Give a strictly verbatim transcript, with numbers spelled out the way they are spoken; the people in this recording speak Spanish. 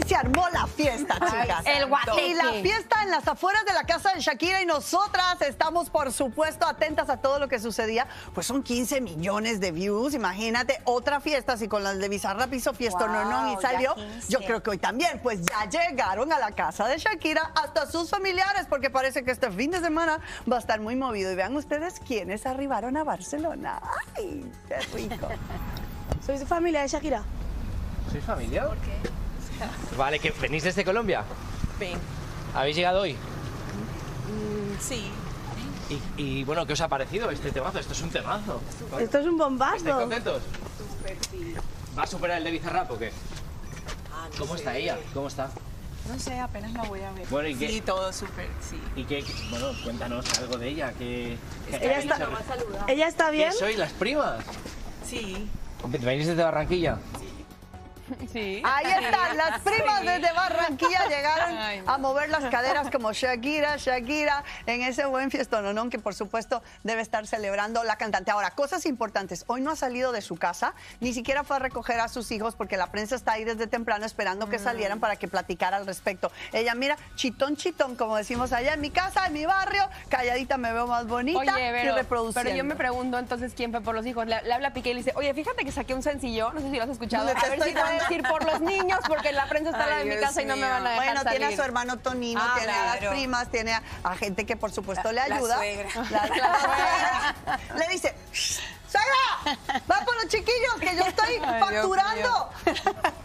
aquí se armó la fiesta, chicas. Ay, el guateque. Y la fiesta en las afueras de la casa de Shakira, y nosotras estamos, por supuesto, atentas a todo lo que sucedía. Pues son quince millones de views, imagínate, otra fiesta, así con las de Bizarrap hizo fiesta, wow, no, no, y salió. Yo creo que hoy también, pues ya llegaron a la casa de Shakira hasta sus familiares, porque parece que este fin de semana va a estar muy movido. Y vean ustedes quiénes arribaron a Barcelona. ¡Ay, qué rico! ¿Soy su familia de Shakira? ¿Sois familia? ¿Por qué? Vale, ¿que venís desde Colombia? Ven. ¿Habéis llegado hoy? Mm, sí. Y, y bueno, ¿qué os ha parecido este temazo? Esto es un temazo. Super. Esto es un bombazo. ¿Estáis contentos? Súper, sí. ¿Va a superar el de Bizarrap o qué? Ah, no ¿Cómo sé. está ella? ¿Cómo está? No sé, apenas la voy a ver. Bueno, ¿y qué? Sí, todo súper, sí. ¿Y qué? Bueno, cuéntanos algo de ella. Que, que ella, está, no a ¿Ella está bien? ¿Sois las primas? Sí. ¿Venís desde Barranquilla? Sí. Ahí están, las primas sí. desde Barranquilla llegaron Ay, no. a mover las caderas como Shakira, Shakira, en ese buen fiestononón que por supuesto debe estar celebrando la cantante. Ahora, cosas importantes, hoy no ha salido de su casa, ni siquiera fue a recoger a sus hijos porque la prensa está ahí desde temprano esperando que salieran mm. para que platicara al respecto. Ella, mira, chitón, chitón, como decimos allá en mi casa, en mi barrio, calladita me veo más bonita. Oye, pero, y reproduciendo. Pero yo me pregunto entonces quién fue por los hijos. Le, le habla Piqué y le dice, oye, fíjate que saqué un sencillo, no sé si lo has escuchado, no, a ver si te decir por los niños, porque la prensa está Ay, en mi casa Dios y no mío. me van a dejar Bueno, salir. Tiene a su hermano Tonino, ah, tiene claro. a las primas, tiene a, a gente que por supuesto la, le ayuda. La suegra. La, la suegra. Le dice, ¡suegra! ¡Va por los chiquillos, que yo estoy Ay, facturando!